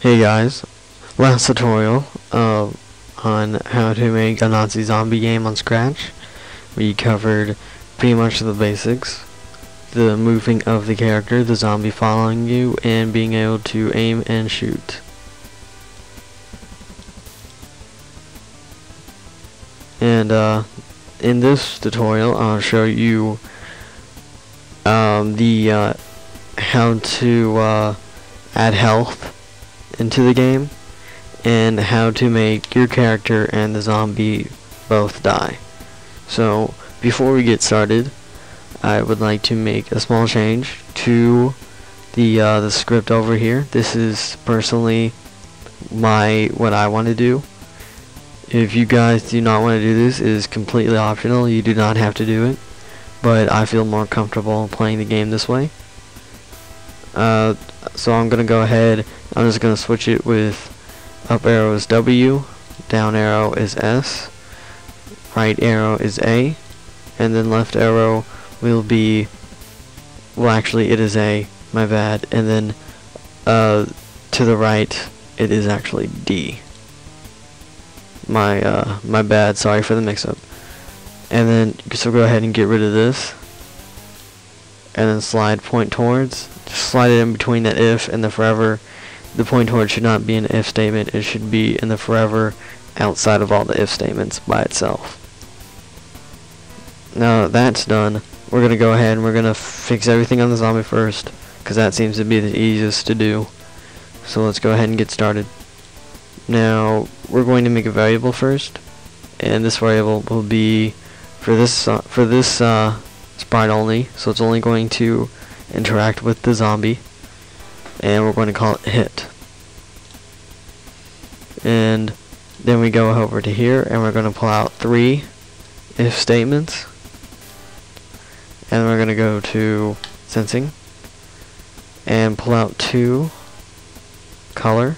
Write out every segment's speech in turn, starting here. Hey guys, last tutorial on how to make a Nazi zombie game on Scratch. We covered pretty much the basics, the moving of the character, the zombie following you, and being able to aim and shoot. And in this tutorial I'll show you how to add health into the game and how to make your character and the zombie both die. So before we get started, I would like to make a small change to the script over here. This is personally what I want to do. If you guys do not want to do this, it is completely optional. You do not have to do it, but I feel more comfortable playing the game this way. So I'm going to go ahead, I'm just going to switch it with up arrow is W, down arrow is S, right arrow is A, and then left arrow will be, well actually it is A, my bad, and then to the right it is actually D. My bad, sorry for the mix up. And then, so go ahead and get rid of this. And then slide point towards. Just slide it in between that if and the forever. The point towards should not be an if statement. It should be in the forever outside of all the if statements by itself. Now that that's done, we're going to go ahead and we're going to fix everything on the zombie first, because that seems to be the easiest to do. So let's go ahead and get started. Now we're going to make a variable first, and this variable will be for this sprite only, so it's only going to interact with the zombie, and we're going to call it hit. And then we go over to here and we're going to pull out 3 if statements, and we're going to go to sensing and pull out 2 color.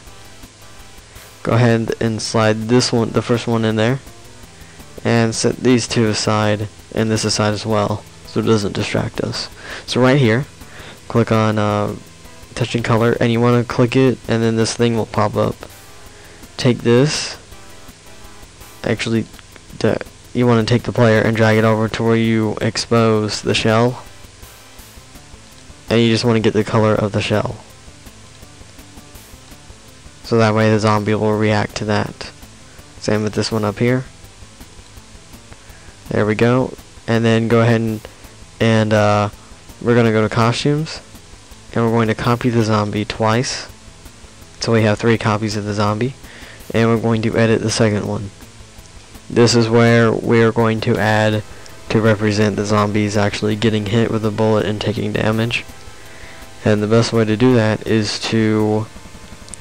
Go ahead and slide this one, the first one, in there, and set these 2 aside and this aside as well, so it doesn't distract us. So right here, click on touching color, and you want to click it, and then this thing will pop up. Take this, actually you want to take the player and drag it over to where you expose the shell, and you just want to get the color of the shell, so that way the zombie will react to that. Same with this one up here. There we go. And then go ahead and we're going to go to costumes, and we're going to copy the zombie twice, so we have 3 copies of the zombie, and we're going to edit the second one. This is where we're going to add to represent the zombies actually getting hit with a bullet and taking damage. And the best way to do that is to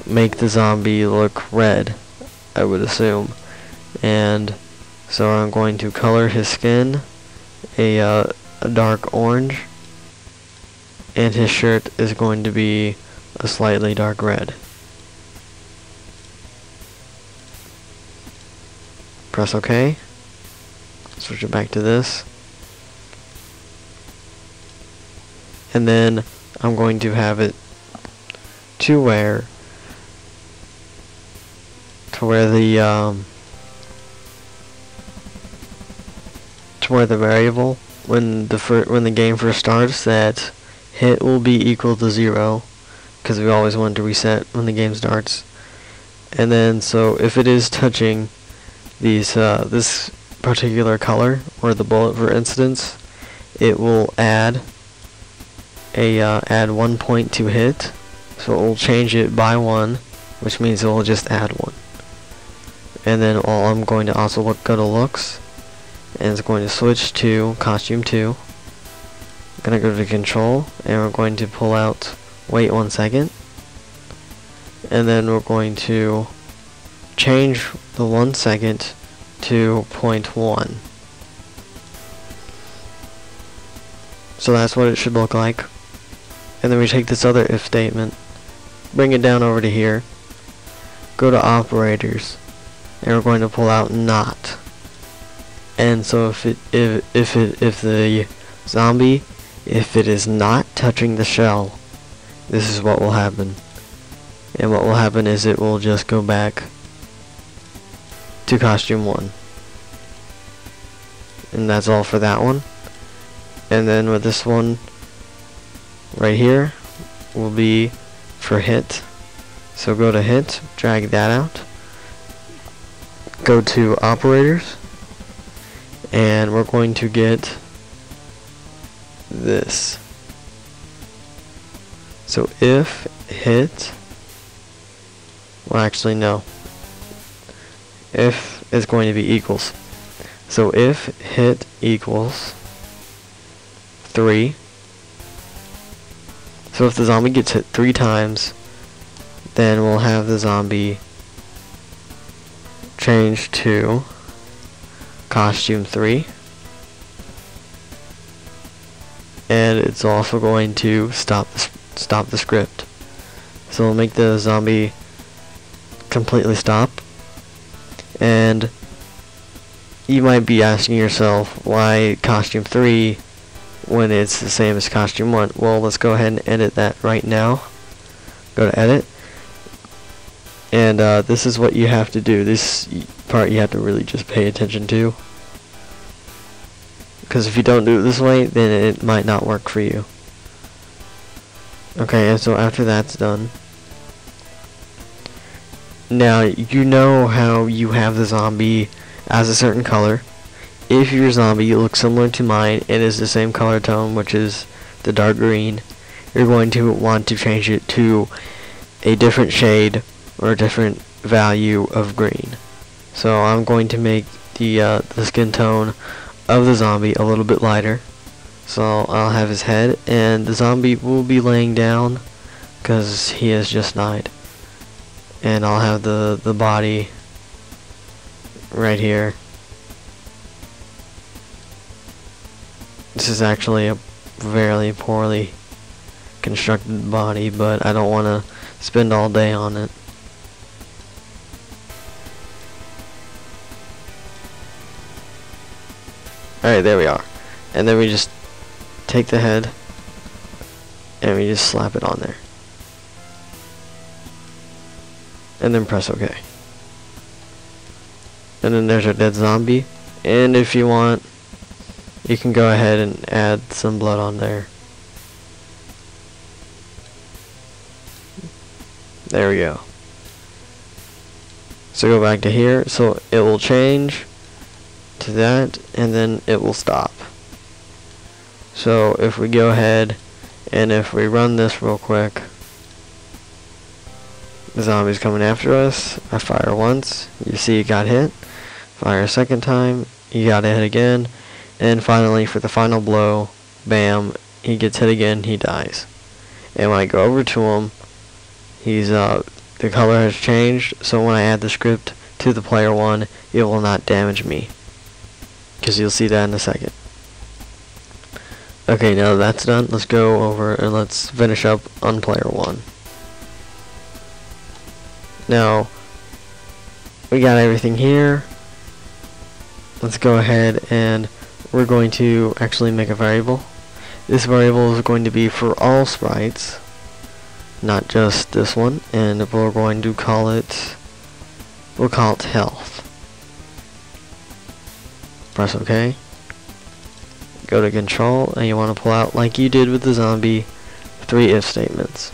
make the zombie look red, I would assume. And so I'm going to color his skin a dark orange, and his shirt is going to be a slightly dark red. Press OK. Switch it back to this. And then I'm going to have it to where the variable when the game first starts, that hit will be equal to 0, because we always want to reset when the game starts. And then so if it is touching these this particular color, or the bullet for instance, it will add add 1 point to hit, so it will change it by 1, which means it will just add 1. And then I'm going to also go to looks, and it's going to switch to costume 2. I'm going to go to control, and we're going to pull out, wait 1 second, and then we're going to change the 1 second to 0.1. So that's what it should look like. And then we take this other if statement, bring it down over to here, go to operators, and we're going to pull out not. And so if the zombie, if it is not touching the shell, this is what will happen. and what will happen is it will just go back to costume 1, and that's all for that one. And then with this one right here will be for hit, so go to hit, drag that out, go to operators, and we're going to get this. So if hit, well actually no, if is going to be equals, so if hit equals 3, so if the zombie gets hit 3 times, then we'll have the zombie change to costume 3, and it's also going to stop the script. So we'll make the zombie completely stop. And you might be asking yourself, why costume 3 when it's the same as costume 1? Well, let's go ahead and edit that right now. Go to edit, and this is what you have to do. This part you have to really just pay attention to, because if you don't do it this way, then it might not work for you. Okay, and so after that's done, now you know how you have the zombie as a certain color. If your zombie looks similar to mine and is the same color tone, which is the dark green, you're going to want to change it to a different shade or a different value of green. So I'm going to make the skin tone of the zombie a little bit lighter. So I'll have his head, and the zombie will be laying down because he has just died. And I'll have the body right here. This is actually a very poorly constructed body, but I don't want to spend all day on it. Alright, there we are. And then we just take the head and we just slap it on there, and then press OK. And then there's our dead zombie, and if you want, you can go ahead and add some blood on there. There we go. So go back to here, so it will change to that, and then it will stop. So if we go ahead and if we run this real quick, the zombie's coming after us. I fire once, you see you got hit. Fire a second time, you got hit again. And finally, for the final blow, bam, he gets hit again, he dies. And when I go over to him, he's the color has changed, so when I add the script to the player one, it will not damage me, because you'll see that in a second. Okay, now that's done, let's go over and let's finish up on player one. Now, we got everything here. Let's go ahead, and we're going to actually make a variable. This variable is going to be for all sprites, not just this one, and we're going to call it, we'll call it health. Press OK. Go to control, and you want to pull out, like you did with the zombie, 3 if statements.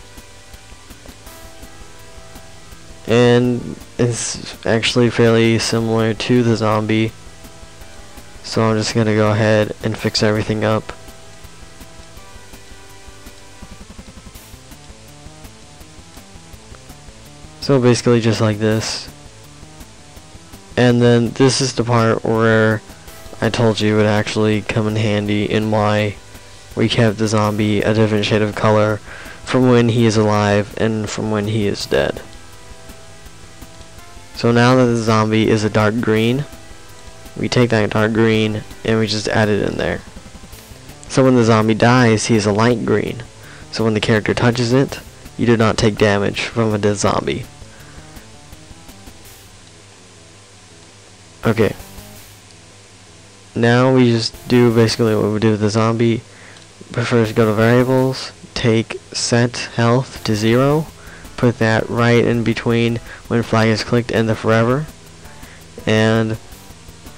And it's actually fairly similar to the zombie, so I'm just gonna go ahead and fix everything up. So basically just like this. And then this is the part where I told you it would actually come in handy, in why we kept the zombie a different shade of color from when he is alive and from when he is dead. So now that the zombie is a dark green, we take that dark green and we just add it in there. So when the zombie dies, he is a light green. So when the character touches it, you do not take damage from a dead zombie. Okay. Now we just do basically what we do with the zombie. But first go to variables, take set health to 0, put that right in between when flag is clicked and the forever, and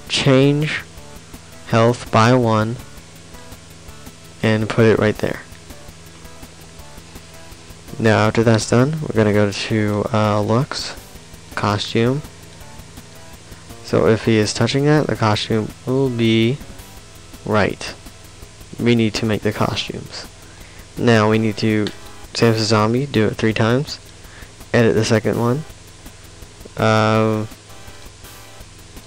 change health by 1 and put it right there. Now after that's done, we're going to go to looks, costume. So if he is touching that, the costume will be right. We need to make the costumes. Now we need to save the zombie, do it 3 times, edit the second one.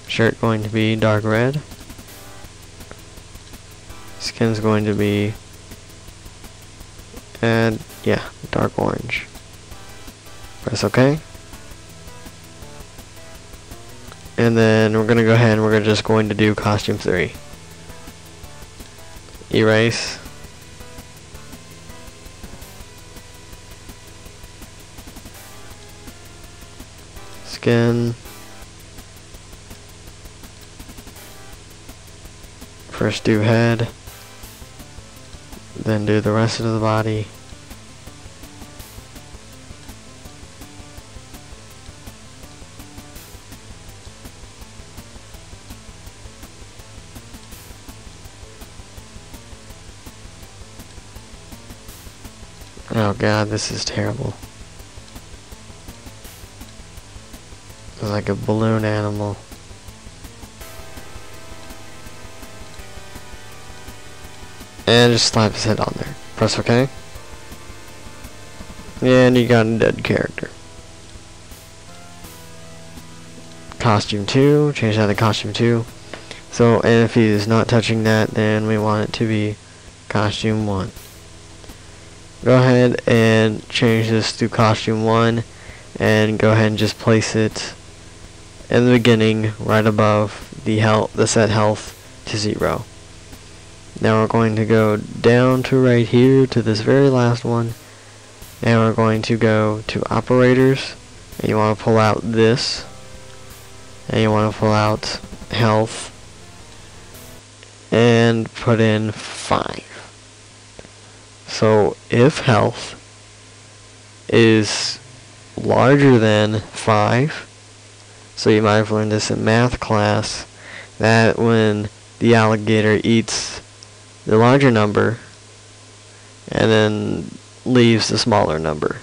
Shirt going to be dark red. Skin's going to be, and yeah, dark orange. Press OK. And then we're gonna go ahead and we're just going to do costume 3. Erase. Skin. First do head, then do the rest of the body. Oh god, this is terrible. It's like a balloon animal. And just slap his head on there. Press OK. And you got a dead character. Costume 2. Change that to costume 2. So, and if he is not touching that, then we want it to be costume 1. Go ahead and change this to costume 1 and go ahead and just place it in the beginning right above the health, the set health to 0. Now we're going to go down to right here to this very last one, and we're going to go to operators, and you want to pull out this, and you want to pull out health and put in 5. So if health is larger than 5, so you might have learned this in math class, that when the alligator eats the larger number and then leaves the smaller number.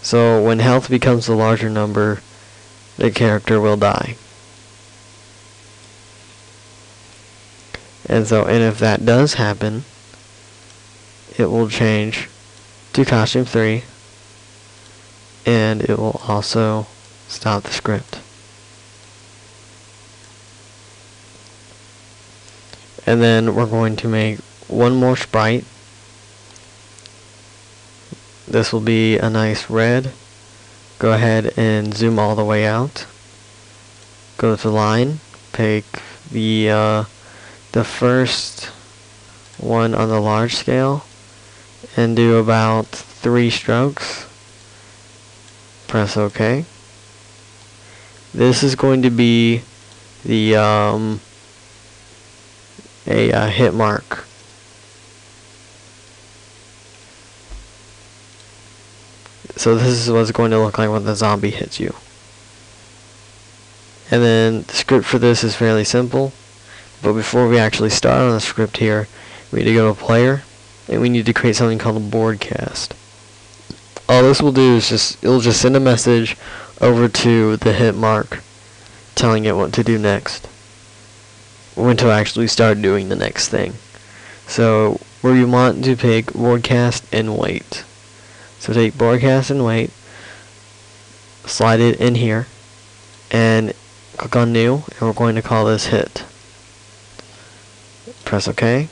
So when health becomes the larger number, the character will die. And so, and if that does happen, it will change to costume 3, and it will also stop the script. And then we're going to make one more sprite. This will be a nice red. Go ahead and zoom all the way out. Go to line, pick the first one on the large scale, and do about 3 strokes. Press OK. This is going to be the a hit mark. So this is what it's going to look like when the zombie hits you. And then the script for this is fairly simple, but before we actually start on the script here, we need to go to player, and we need to create something called a broadcast. All this will do is it'll just send a message over to the hit mark telling it what to do next, when to actually start doing the next thing. So where you want to pick broadcast and wait. So take broadcast and wait, slide it in here, and click on new, and we're going to call this hit. Press OK.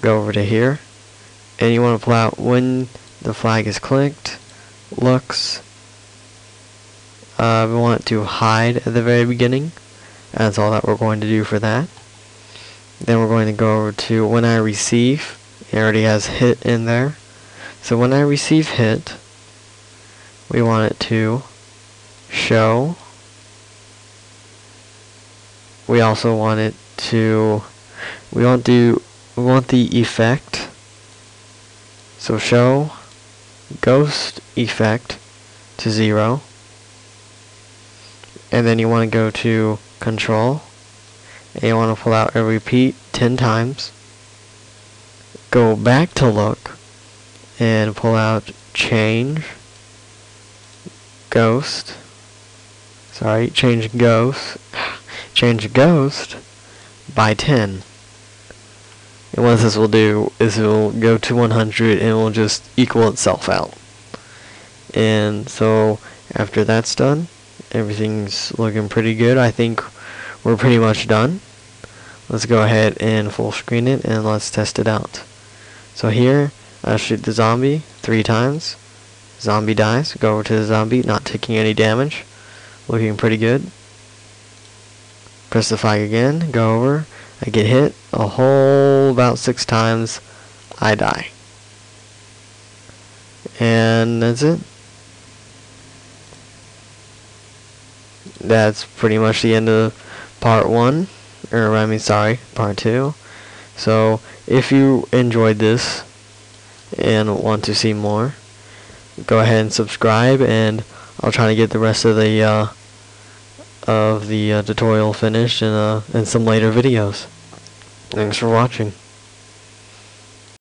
Go over to here, and you want to pull out when the flag is clicked, looks. We want to hide at the very beginning. That's all that we're going to do for that. Then we're going to go over to when I receive. It already has hit in there. So when I receive hit, we want it to show. We also want it to, we want the effect. So show ghost effect to 0, and then you want to go to control, and you want to pull out a repeat 10 times, go back to look, and pull out change ghost, change ghost by 10. And what this will do is it will go to 100 and it will just equal itself out. And so after that's done, everything's looking pretty good. I think we're pretty much done. Let's go ahead and full screen it and let's test it out. So here I shoot the zombie 3 times. Zombie dies. Go over to the zombie, not taking any damage. Looking pretty good. Press the flag again, go over, I get hit a whole about 6 times, I die. And that's it. That's pretty much the end of part 1, or I mean sorry, part 2. So if you enjoyed this and want to see more, go ahead and subscribe, and I'll try to get the rest of the tutorial finished in some later videos. Thanks for watching.